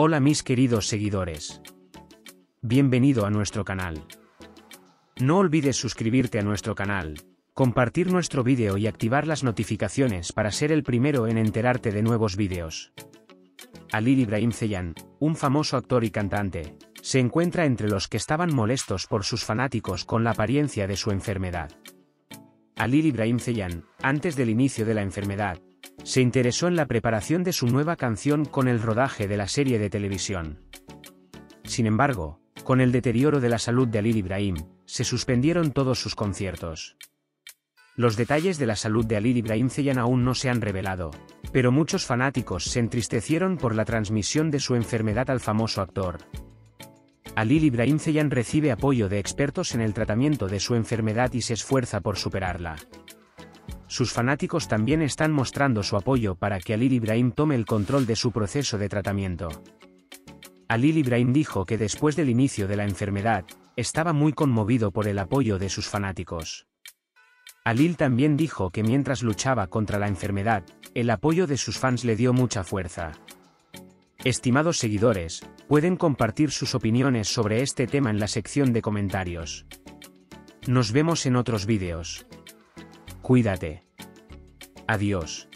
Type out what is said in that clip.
Hola mis queridos seguidores. Bienvenido a nuestro canal. No olvides suscribirte a nuestro canal, compartir nuestro vídeo y activar las notificaciones para ser el primero en enterarte de nuevos vídeos. Halil İbrahim Ceyhan, un famoso actor y cantante, se encuentra entre los que estaban molestos por sus fanáticos con la apariencia de su enfermedad. Halil İbrahim Ceyhan, antes del inicio de la enfermedad, se interesó en la preparación de su nueva canción con el rodaje de la serie de televisión. Sin embargo, con el deterioro de la salud de Halil İbrahim, se suspendieron todos sus conciertos. Los detalles de la salud de Halil İbrahim Ceyhan aún no se han revelado, pero muchos fanáticos se entristecieron por la transmisión de su enfermedad al famoso actor. Halil İbrahim Ceyhan recibe apoyo de expertos en el tratamiento de su enfermedad y se esfuerza por superarla. Sus fanáticos también están mostrando su apoyo para que Halil İbrahim tome el control de su proceso de tratamiento. Halil İbrahim dijo que después del inicio de la enfermedad, estaba muy conmovido por el apoyo de sus fanáticos. Halil también dijo que mientras luchaba contra la enfermedad, el apoyo de sus fans le dio mucha fuerza. Estimados seguidores, pueden compartir sus opiniones sobre este tema en la sección de comentarios. Nos vemos en otros vídeos. Cuídate. Adiós.